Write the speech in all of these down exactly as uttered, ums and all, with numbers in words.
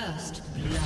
First blood.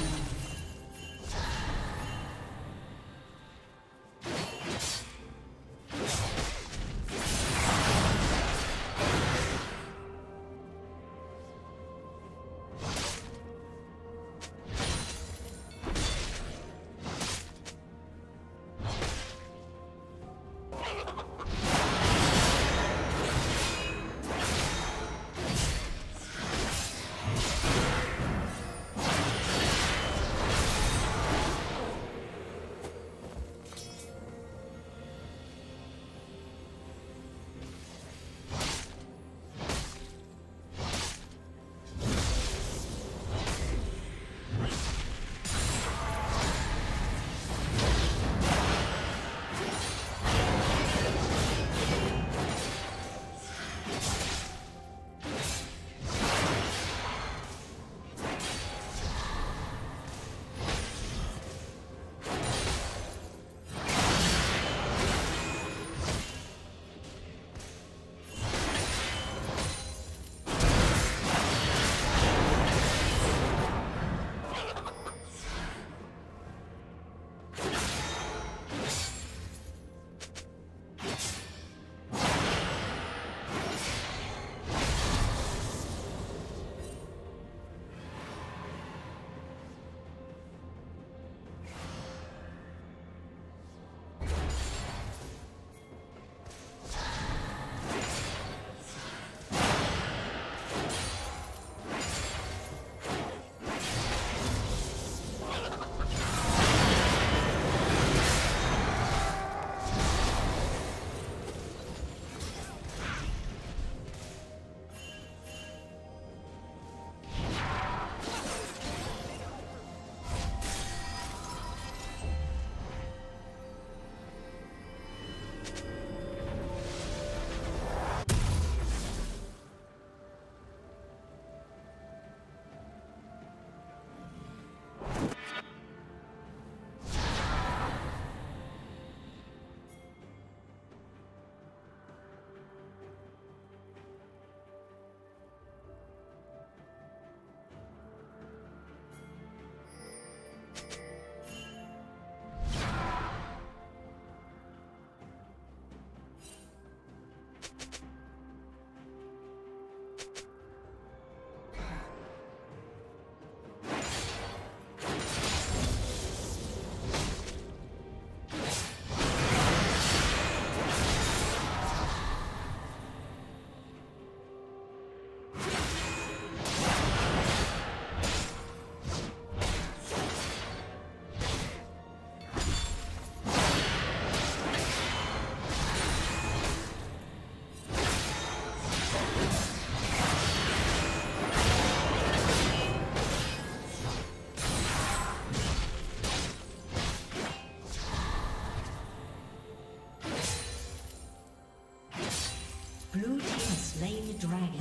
Blue team slain the dragon.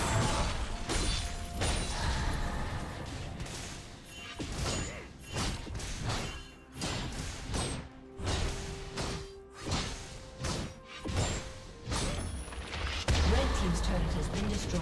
been destroyed.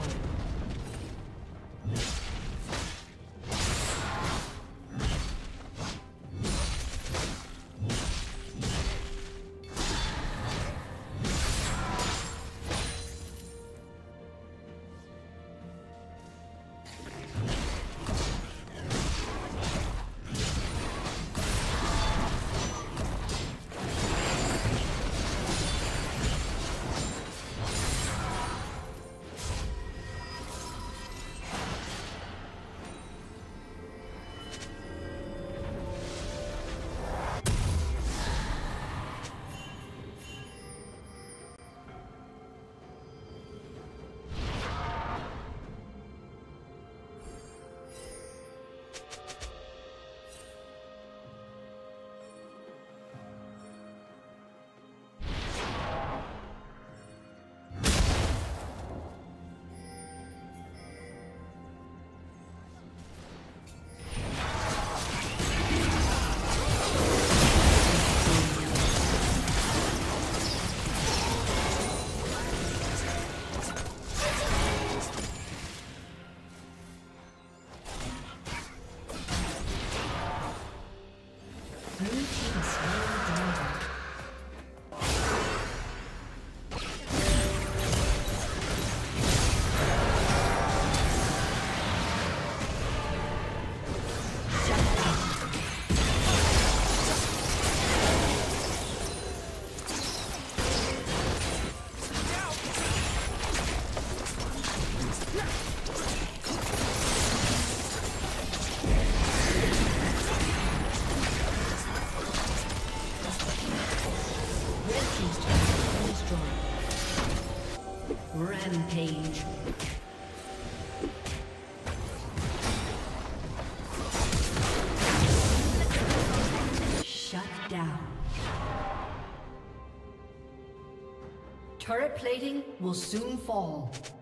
Rampage. Shut down. Turret plating will soon fall.